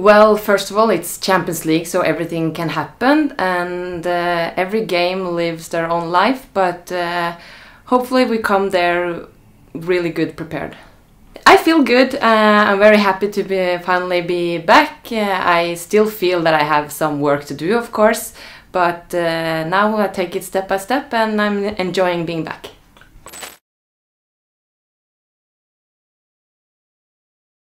Well, first of all, it's Champions League, so everything can happen, and every game lives their own life, but hopefully we come there really good prepared. I feel good. I'm very happy to finally be back. I still feel that I have some work to do, of course, but now I take it step by step and I'm enjoying being back.